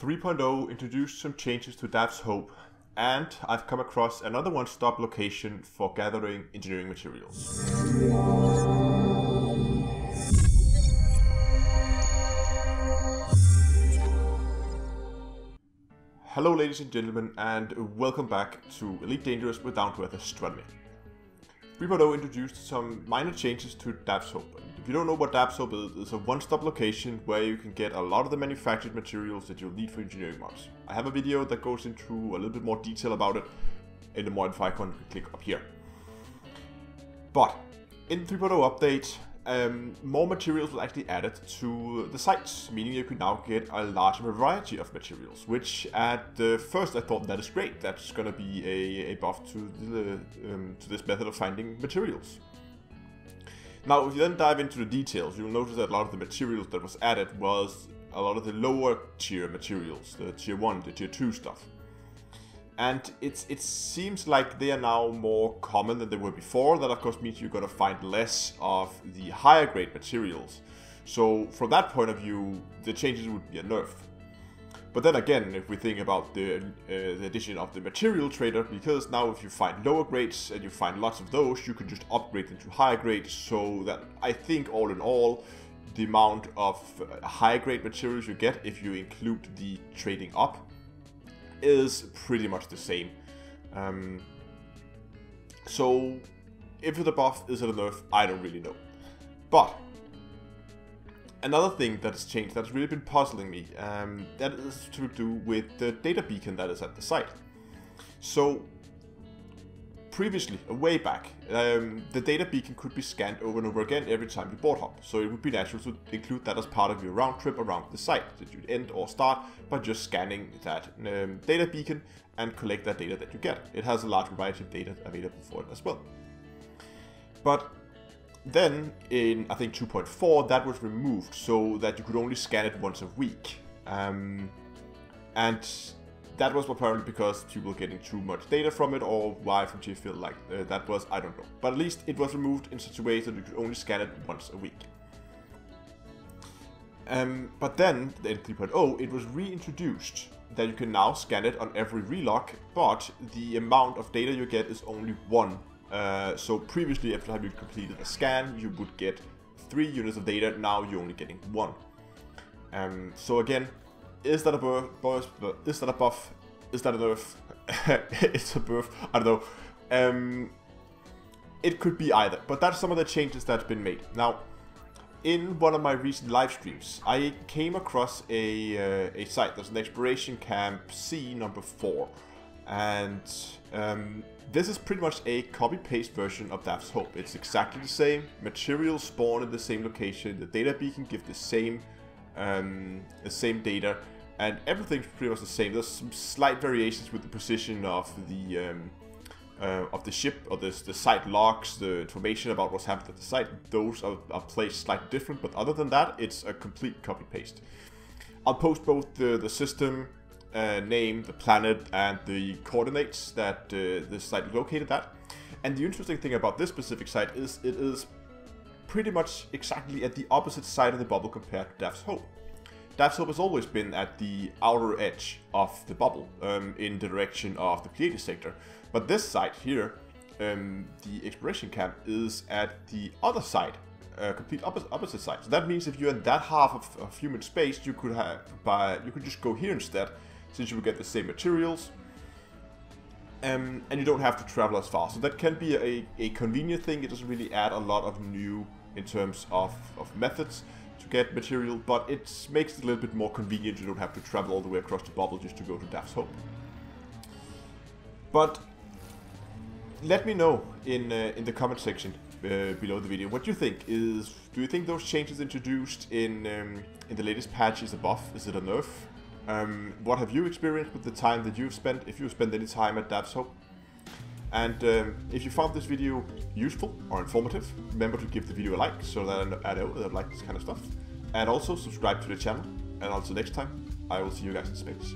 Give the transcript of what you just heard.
3.0 introduced some changes to Dav's Hope, and I've come across another one-stop location for gathering engineering materials. Hello ladies and gentlemen, and welcome back to Elite Dangerous with Down to Earth Astronomy. 3.0 introduced some minor changes to Dav's Hope. If you don't know what Dav's Hope is, it's a one-stop location where you can get a lot of the manufactured materials that you'll need for engineering mods. I have a video that goes into a little bit more detail about it in the mod icon. Click up here. But in 3.0 update, more materials were actually added to the sites, meaning you can now get a larger variety of materials, which at first I thought that is great. That's going to be a buff to the to this method of finding materials. Now, if you then dive into the details, you'll notice that a lot of the materials that was added was a lot of the lower tier materials, the tier 1, the tier 2 stuff. And it seems like they are now more common than they were before. That of course means you're going to find less of the higher grade materials. So from that point of view, the changes would be a nerf. But then again, if we think about the addition of the material trader, because now if you find lower grades and you find lots of those, you can just upgrade them to higher grades, so that I think all in all, the amount of higher grade materials you get if you include the trading up is pretty much the same. So if it's a buff, is it a nerf? I don't really know. But another thing that's changed that's really been puzzling me, that is to do with the data beacon that is at the site. So previously, way back, the data beacon could be scanned over and over again every time you board hop. So it would be natural to include that as part of your round trip around the site, that you'd end or start by just scanning that data beacon and collect that data that you get. It has a large variety of data available for it as well. But then in, I think, 2.4, that was removed so that you could only scan it once a week. And that was apparently because people were getting too much data from it, or why FMG feel like that was, I don't know. But at least it was removed in such a way that you could only scan it once a week. But then, in 3.0, it was reintroduced that you can now scan it on every relog, but the amount of data you get is only one. So previously, every time you completed a scan, you would get 3 units of data, now you're only getting 1. So again, is that a buff? Is that a buff? Is that a nerf? It's a buff. I don't know. It could be either, but that's some of the changes that's been made. Now, in one of my recent live streams, I came across a site. There's an exploration camp C number 4, and this is pretty much a copy-paste version of Dav's Hope. It's exactly the same. Materials spawn at the same location. The data beacon gives the same data, and everything's pretty much the same. There's some slight variations with the position of the ship, or the site logs, the information about what's happened at the site. Those are placed slightly different, but other than that, it's a complete copy paste. I'll post both the system name, the planet, and the coordinates that the site located at. And the interesting thing about this specific site is it is pretty much exactly at the opposite side of the bubble compared to Dav's Hope. Dav's Hope has always been at the outer edge of the bubble, in the direction of the Pleiades sector. But this site here, the exploration camp, is at the other side, complete opposite side. So that means if you're in that half of human space, you could have, you could just go here instead, since you would get the same materials. And you don't have to travel as far. So that can be a convenient thing. It doesn't really add a lot of new in terms of methods to get material, but it makes it a little bit more convenient. You don't have to travel all the way across the bubble just to go to Dav's Hope. But let me know in the comment section below the video what you think. Do you think those changes introduced in the latest patch is a buff? Is it a nerf? What have you experienced with the time that you've spent, if you've spent any time at Dav's Hope? And if you found this video useful or informative, remember to give the video a like so that I know that I like this kind of stuff. And also subscribe to the channel. And until next time, I will see you guys in space.